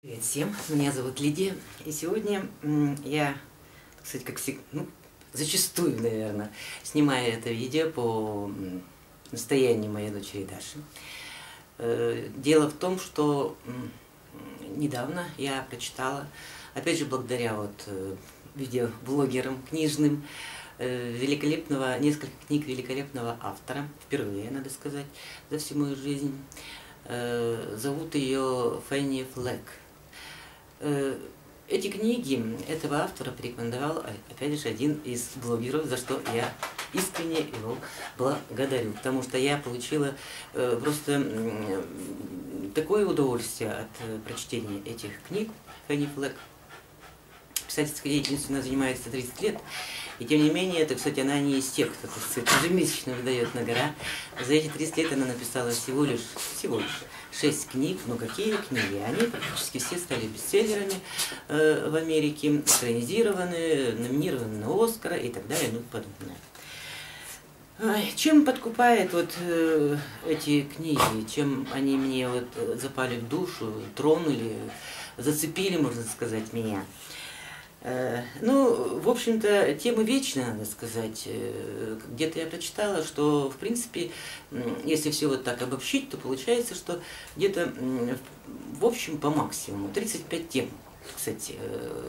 Привет всем, меня зовут Лидия, и сегодня я, кстати, как всегда, зачастую, наверное, снимаю это видео по настоянию моей дочери Даши. Дело в том, что недавно я прочитала, опять же, благодаря вот видеоблогерам книжным, несколько книг великолепного автора, впервые, надо сказать, за всю мою жизнь. Зовут ее Фэнни Флэгг. Эти книги этого автора порекомендовал, опять же, один из блогеров, за что я искренне его благодарю, потому что я получила просто такое удовольствие от прочтения этих книг. Фэнни Флэгг писательской деятельностью она занимается 30 лет, и тем не менее, это, кстати, она не из тех, кто ежемесячно выдает на гора. За эти 30 лет она написала всего лишь 6 книг. Но какие книги? Они практически все стали бестселлерами в Америке, экранизированы, номинированы на Оскара и так далее, ну подобное. Чем подкупает вот эти книги, чем они мне вот запали в душу, тронули, зацепили, можно сказать, меня? Ну, в общем-то, тема вечная, надо сказать. Где-то я прочитала, что, в принципе, если все вот так обобщить, то получается, что где-то, в общем, по максимуму 35 тем, кстати,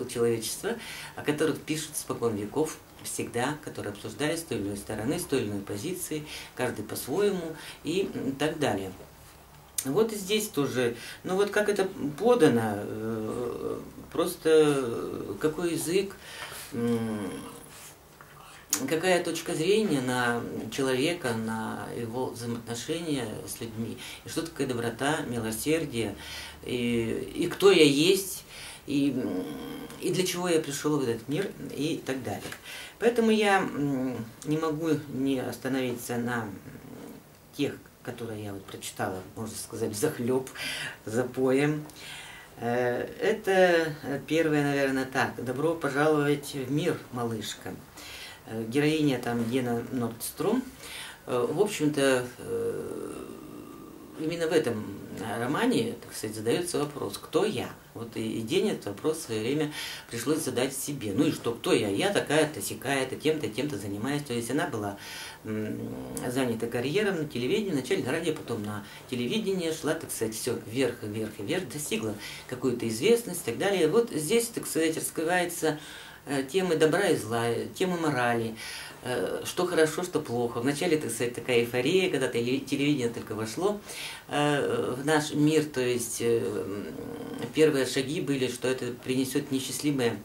у человечества, о которых пишут спокон веков всегда, которые обсуждают с той или иной стороны, с той или иной позиции, каждый по-своему и так далее. Вот и здесь тоже, ну вот как это подано, просто какой язык, какая точка зрения на человека, на его взаимоотношения с людьми, и что такое доброта, милосердие, и кто я есть, и для чего я пришел в этот мир, и так далее. Поэтому я не могу не остановиться на тех, которое я вот прочитала, можно сказать, захлеб, за поем. Это первое, наверное, так. «Добро пожаловать в мир, малышка». Героиня там Гена Нордстром. В общем-то, именно в этом романе, так сказать, задается вопрос, кто я? Вот и день этот вопрос в свое время пришлось задать себе. Ну и что, кто я? Я такая-то, сякая-то, тем-то, тем-то занимаюсь. То есть она была занята карьером на телевидении, вначале на радио, потом на телевидении шла, так сказать, все вверх и вверх и вверх, достигла какую-то известность и так далее. Вот здесь, так сказать, раскрывается темы добра и зла, темы морали, что хорошо, что плохо. Вначале, так сказать, такая эйфория, когда телевидение только вошло в наш мир, то есть первые шаги были, что это принесет несчастливые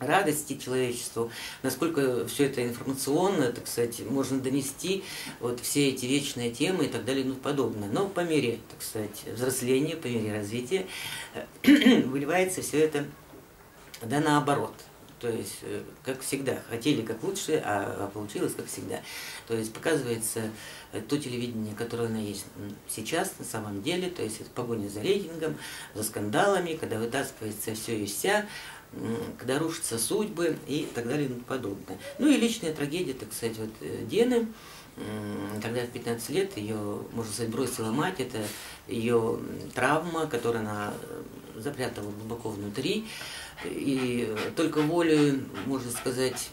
радости человечеству, насколько все это информационно, так сказать, можно донести, вот все эти вечные темы и так далее, ну подобное. Но по мере, так сказать, взросления, по мере развития выливается все это да наоборот. То есть, как всегда, хотели как лучше, а получилось как всегда. То есть, показывается то телевидение, которое оно есть сейчас на самом деле, то есть, это погоня за рейтингом, за скандалами, когда вытаскивается все и вся, когда рушатся судьбы и так далее и тому подобное. Ну и личная трагедия, так сказать, вот Дены, когда в 15 лет ее, можно сказать, бросила мать, это ее травма, которую она запрятала глубоко внутри, и только волею, можно сказать,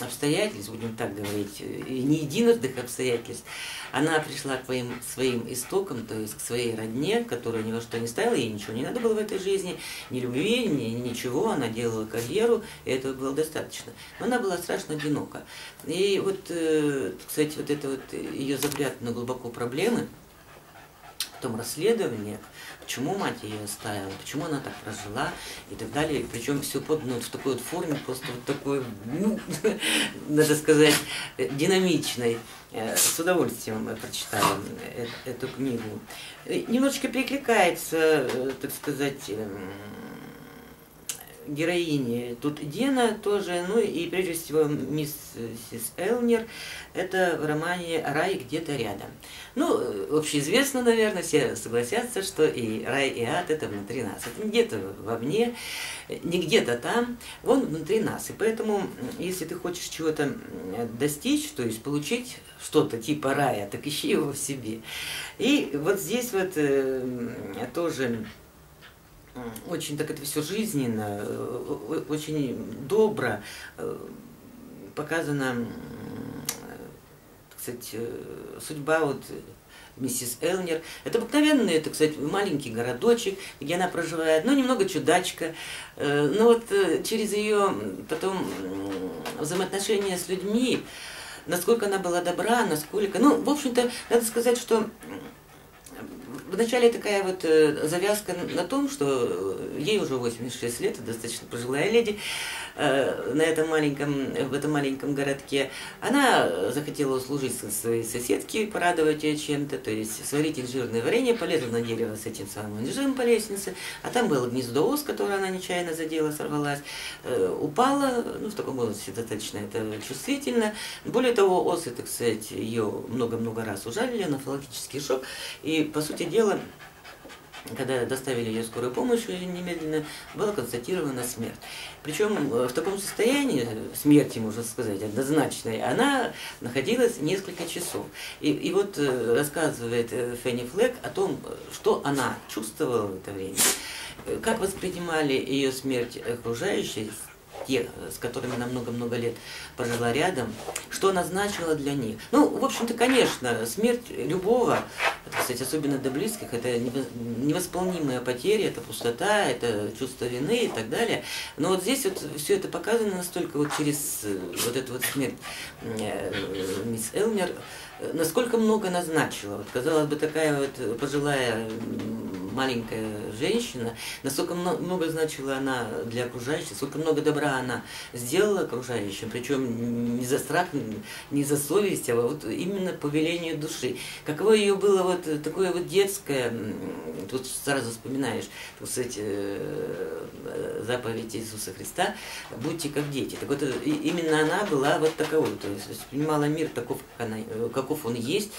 обстоятельств, будем так говорить, и не единожды обстоятельств, она пришла к своим истокам, то есть к своей родне, которая ни во что не ставила, ей ничего не надо было в этой жизни, ни любви, ни ничего, она делала карьеру, и этого было достаточно. Но она была страшно одинока. И вот, кстати, вот это вот ее взгляд на глубоко проблемы, потом расследование, почему мать ее оставила, почему она так прожила и так далее. Причем все подано вот в такой вот форме, просто вот такой, ну, надо сказать, динамичной. С удовольствием прочитала эту книгу. Немножечко перекликается, так сказать, героини. Тут Дена тоже, ну и прежде всего миссис Элнер. Это в романе «Рай где-то рядом». Ну, общеизвестно, наверное, все согласятся, что и рай, и ад – это внутри нас. Это не где-то вовне, не где-то там, он внутри нас. И поэтому, если ты хочешь чего-то достичь, то есть получить что-то типа рая, так ищи его в себе. И вот здесь вот тоже Очень так это все жизненно, очень добро показана, так сказать, судьба вот миссис Элнер. Это обыкновенный, это, кстати, маленький городочек, где она проживает, ну, немного чудачка. Но вот через ее потом взаимоотношения с людьми, насколько она была добра, насколько... Ну, в общем-то, надо сказать, что вначале такая вот завязка на том, что ей уже 86 лет, достаточно пожилая леди, в этом маленьком городке. Она захотела услужить своей соседке, порадовать ее чем-то, то есть сварить инжирное варенье, полезла на дерево с этим самым инжиром по лестнице, а там было гнездо ос, которое она нечаянно задела, сорвалась, упала, ну в таком возрасте достаточно это чувствительно. Более того, осы, так сказать, ее много-много раз ужалили, анафилактический шок, и по сути дела, когда доставили ее скорую помощь, немедленно была констатирована смерть. Причем в таком состоянии, смерти, можно сказать, однозначной, она находилась несколько часов. И вот рассказывает Фэнни Флэгг о том, что она чувствовала в это время, как воспринимали ее смерть окружающие, те, с которыми она много-много лет прожила рядом, что она значила для них. Ну, в общем-то, конечно, смерть любого, кстати, особенно до близких, это невосполнимая потеря, это пустота, это чувство вины и так далее. Но вот здесь вот все это показано настолько вот через вот эту вот смерть мисс Элнер, насколько много она значила. Вот, казалось бы, такая вот пожилая маленькая женщина, насколько много значила она для окружающих, сколько много добра она сделала окружающим, причем не за страх, не за совесть, а вот именно по велению души. Каково ее было вот такое вот детское, тут сразу вспоминаешь, так сказать, заповедь Иисуса Христа, будьте как дети. Так вот, именно она была вот таковой, то есть воспринимала мир таков, как она, каков он есть,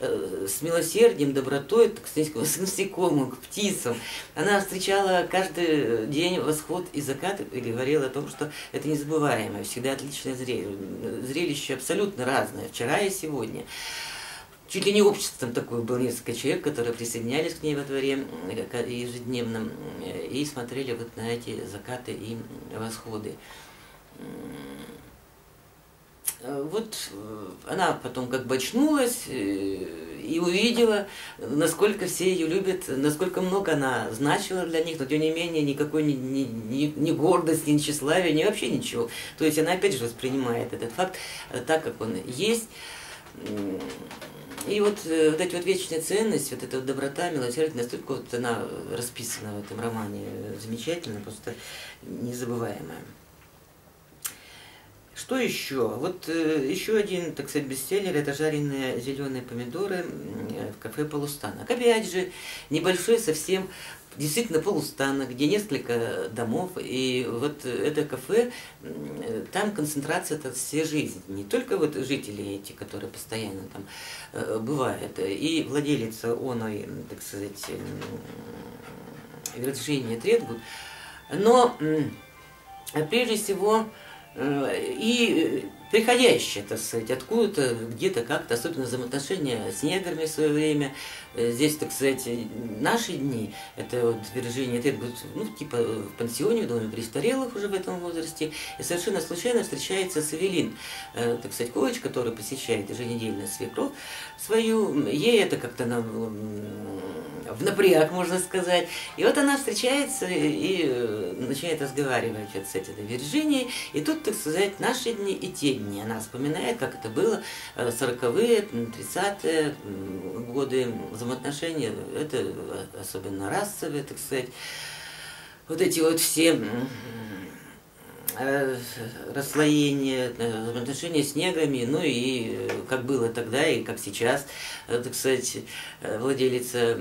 с милосердием, добротой, так сказать, к насекомым, к птицам. Она встречала каждый день восход и закат и говорила о том, что это незабываемое, всегда отличное зрелище, абсолютно разное, вчера и сегодня. Чуть ли не обществом такое было несколько человек, которые присоединялись к ней во дворе ежедневно и смотрели вот на эти закаты и восходы. Вот она потом как бы очнулась и увидела, насколько все ее любят, насколько много она значила для них, но тем не менее никакой ни гордости, ни тщеславия, ни вообще ничего. То есть она опять же воспринимает этот факт так, как он есть. И вот, вот эти вот вечные ценности, вот эта вот доброта, милосердие, настолько вот она расписана в этом романе замечательно, просто незабываемая. Что еще? Вот еще один, так сказать, бестселлер – это «Жареные зеленые помидоры в кафе Полустанок». Опять же, небольшой совсем, действительно, полустанок, где несколько домов, и вот это кафе, там концентрация всей жизни. Не только вот жители эти, которые постоянно там бывают, и владелица оной, так сказать, Вирджиния Тредбуд, но прежде всего... И приходящие, так сказать, откуда-то, где-то, как-то, особенно взаимоотношения с неграми в свое время. Здесь, так сказать, наши дни, это вот Вирджиния Тредбуд, ну, типа в пансионе, в доме престарелых уже в этом возрасте, и совершенно случайно встречается с Эвелин, так сказать, коуч, который посещает еженедельно свекровь свою, ей это как-то в напряг, можно сказать. И вот она встречается и начинает разговаривать вот с этой Вирджинией, и тут, так сказать, наши дни и те дни. Она вспоминает, как это было 40-е, 30-е годы взаимоотношения, это особенно расовые, так сказать, вот эти вот все расслоения, взаимоотношения с неграми, ну и как было тогда и как сейчас, так сказать, владелица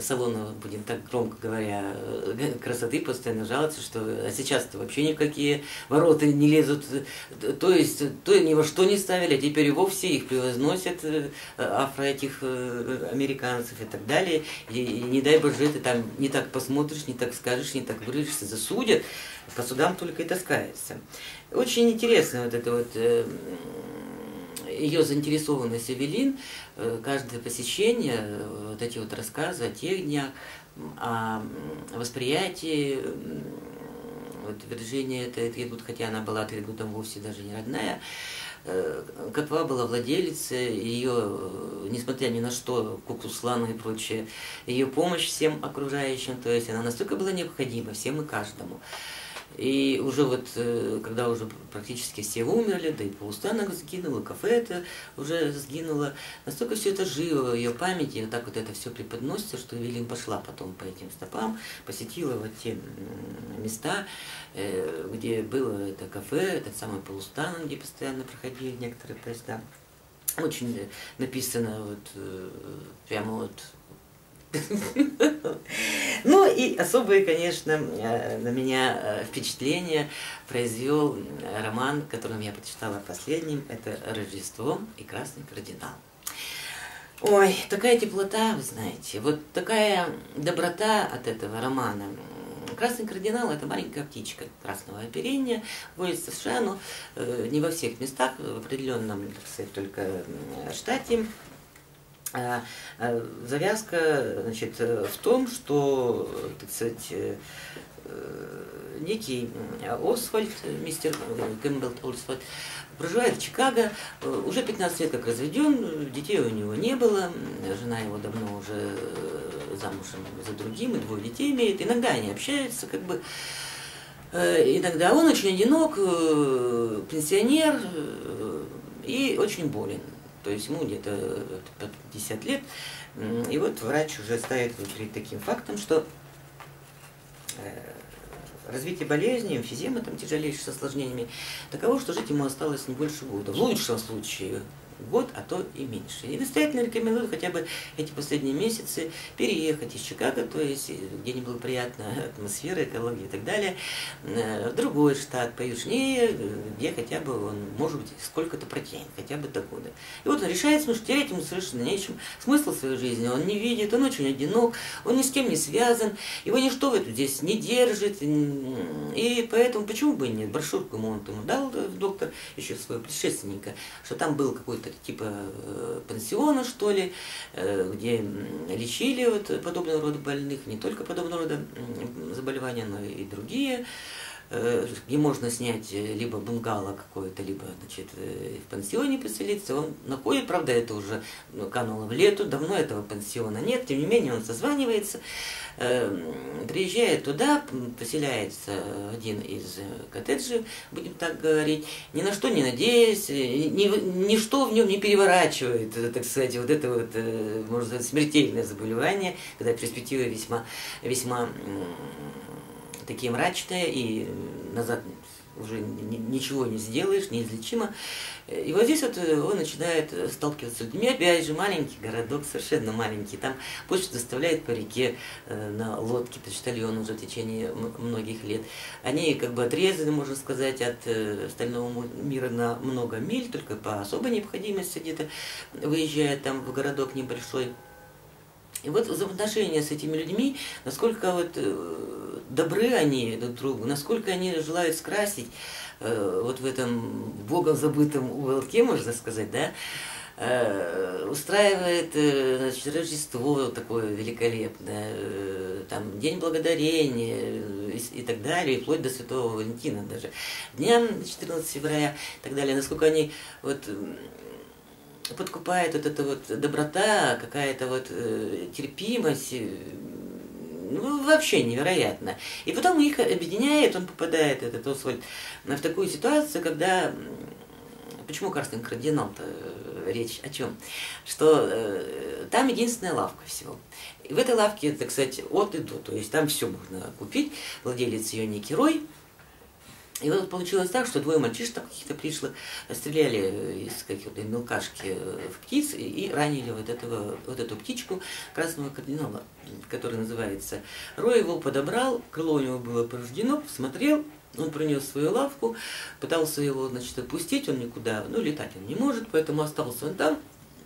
салона, будем так громко говоря, красоты постоянно жалуется, что а сейчас-то вообще никакие ворота не лезут, то есть то ни во что не ставили, а теперь и вовсе их превозносят афро этих американцев и так далее, и не дай боже, ты там не так посмотришь, не так скажешь, не так выразишься, засудят, по судам только и таскают. Очень интересно вот это вот ее заинтересованность Эвелин, каждое посещение, вот эти вот рассказы о тех днях, о восприятии. Вот Вирджиния, это Тредбуд, хотя она была Тредбудом вовсе даже не родная, какова была владелица, ее, несмотря ни на что, кукуслану и прочее, ее помощь всем окружающим, то есть она настолько была необходима всем и каждому. И уже вот, когда уже практически все умерли, да и Полустанок сгинул, и кафе это уже сгинуло, настолько все это живо в ее памяти, и вот так вот это все преподносится, что Эвелин пошла потом по этим стопам, посетила вот те места, где было это кафе, этот самый Полустанок, где постоянно проходили некоторые поезда. Очень написано вот, прямо вот... Ну и особое, конечно, на меня впечатление произвел роман, которым я прочитала последним, это «Рождество и красный кардинал». Ой, такая теплота, вы знаете, вот такая доброта от этого романа. Красный кардинал – это маленькая птичка красного оперения, водится в США, но не во всех местах, в определенном, так сказать, только штате. Завязка, значит, в том, что, так сказать, некий Освальд, мистер Кэмпбелл Освальд, проживает в Чикаго, уже 15 лет как разведен, детей у него не было, жена его давно уже замужем за другим, и двое детей имеет, иногда они общаются, как бы, иногда он очень одинок, пенсионер и очень болен. То есть ему где-то под 50 лет, и вот врач уже ставит перед таким фактом, что развитие болезни, эмфизема, там тяжелейшие с осложнениями, таково, что жить ему осталось не больше года, в лучшем случае год, а то и меньше. И настоятельно рекомендую хотя бы эти последние месяцы переехать из Чикаго, то есть где не благоприятная атмосфера, экология и так далее, в другой штат поюжнее, где хотя бы он, может быть, сколько-то протянет, хотя бы до года. И вот он решает, что терять ему совершенно нечем, смысл своей жизни он не видит, он очень одинок, он ни с кем не связан, его ничто здесь не держит, и поэтому, почему бы и нет, брошюрку ему дал доктор, еще своего предшественника, что там был какой-то типа пансиона, что ли, где лечили вот подобного рода больных, не только подобного рода заболевания, но и другие, где можно снять либо бунгало какое-то, либо, значит, в пансионе поселиться. Он находит, правда, это уже кануло в лету, давно этого пансиона нет, тем не менее он созванивается, приезжает туда, поселяется один из коттеджей, будем так говорить, ни на что не надеясь, ничто в нем не переворачивает, так сказать, вот это вот, можно сказать, смертельное заболевание, когда перспективы весьма, весьма такие мрачные, и назад уже ничего не сделаешь, неизлечимо. И вот здесь вот он начинает сталкиваться с людьми. Опять же, маленький городок, совершенно маленький. Там почту доставляют по реке на лодке, почтальон уже в течение многих лет. Они как бы отрезаны, можно сказать, от остального мира на много миль, только по особой необходимости где-то выезжает там в городок небольшой. И вот взаимоотношения с этими людьми, насколько вот добры они друг другу, насколько они желают скрасить вот в этом богом забытом уголке, можно сказать, да, устраивает, значит, Рождество такое великолепное, там День Благодарения и так далее, и вплоть до Святого Валентина даже, дня 14 февраля и так далее, насколько они вот... подкупает вот эта вот доброта, какая-то вот терпимость, ну, вообще невероятно. И потом их объединяет, он попадает, этот Освальд, в такую ситуацию, когда... Почему красный кардинал-то речь о чем? Что там единственная лавка всего. И в этой лавке, так сказать, от и до, то есть там все можно купить, владелец ее не герой. И вот получилось так, что двое мальчишек каких-то пришло, стреляли из каких-то мелкашки в птиц и ранили вот эту птичку красного кардинала, который называется. Рой его подобрал, крыло у него было повреждено, смотрел, он принес свою лавку, пытался его, значит, отпустить, он никуда, ну, летать он не может, поэтому остался он там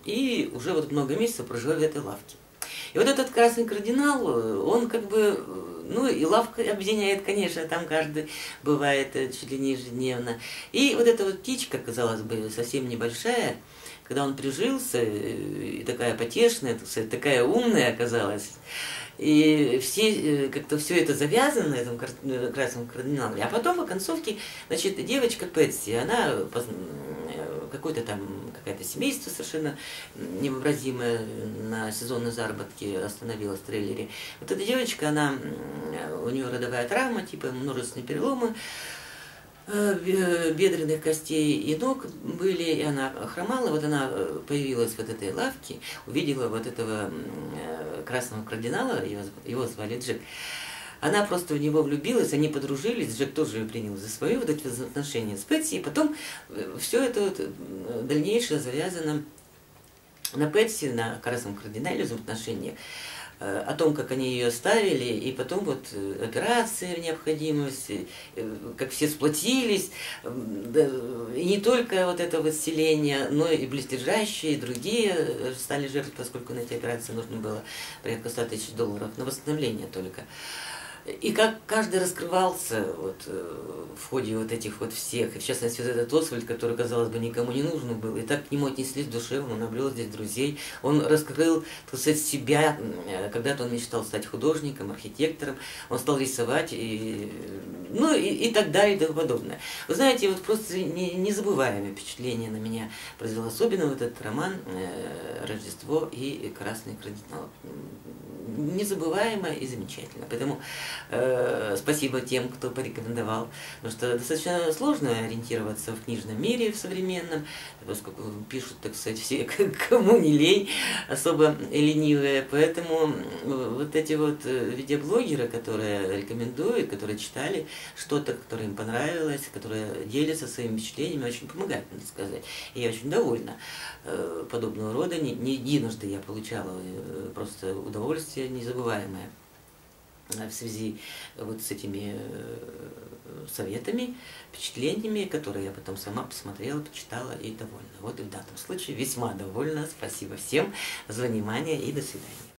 и уже вот много месяцев проживает в этой лавке. И вот этот красный кардинал, он как бы, ну и лавка объединяет, конечно, там каждый бывает чуть ли не ежедневно. И вот эта вот птичка, казалось бы, совсем небольшая, когда он прижился, и такая потешная, такая умная оказалась. И все, как-то все это завязано на этом красном кардинале. А потом в концовке, значит, девочка Пэтси, она какое-то там, какое-то семейство совершенно невообразимое на сезонной заработке остановилось в трейлере. Вот эта девочка, она, у нее родовая травма, типа множественные переломы бедренных костей и ног были, и она хромала. Вот она появилась в вот этой лавке, увидела вот этого красного кардинала, его звали Джик. Она просто в него влюбилась, они подружились, Джек тоже ее принял за свою, вот эти отношения с Пэтси, и потом все это вот дальнейшее завязано на Пэтси, на красном кардинале, взаимоотношения, о том, как они ее оставили, и потом вот операция в необходимости, как все сплотились, и не только вот это выселение, но и близлежащие, и другие стали жертвами, поскольку на эти операции нужно было порядка $100 тысяч на восстановление только. И как каждый раскрывался вот, в ходе вот этих вот всех, и в частности вот этот Освальд, который, казалось бы, никому не нужен был, и так к нему отнеслись душевно, он обрел здесь друзей, он раскрыл, так сказать, себя, когда-то он мечтал стать художником, архитектором, он стал рисовать, и, ну и так далее, и тому подобное. Вы знаете, вот просто незабываемое впечатление на меня произвел особенно вот этот роман «Рождество и красный кардинал». Незабываемо и замечательно. Поэтому спасибо тем, кто порекомендовал. Потому что достаточно сложно ориентироваться в книжном мире, в современном, поскольку пишут, так сказать, все, кому не лень, особо ленивые. Поэтому вот эти вот видеоблогеры, которые рекомендуют, которые читали что-то, которое им понравилось, которые делятся своими впечатлениями, очень помогают, надо сказать. И я очень довольна подобного рода. Не единожды я получала просто удовольствие незабываемое в связи вот с этими советами, впечатлениями, которые я потом сама посмотрела, почитала и довольна. Вот и в данном случае весьма довольна. Спасибо всем за внимание и до свидания.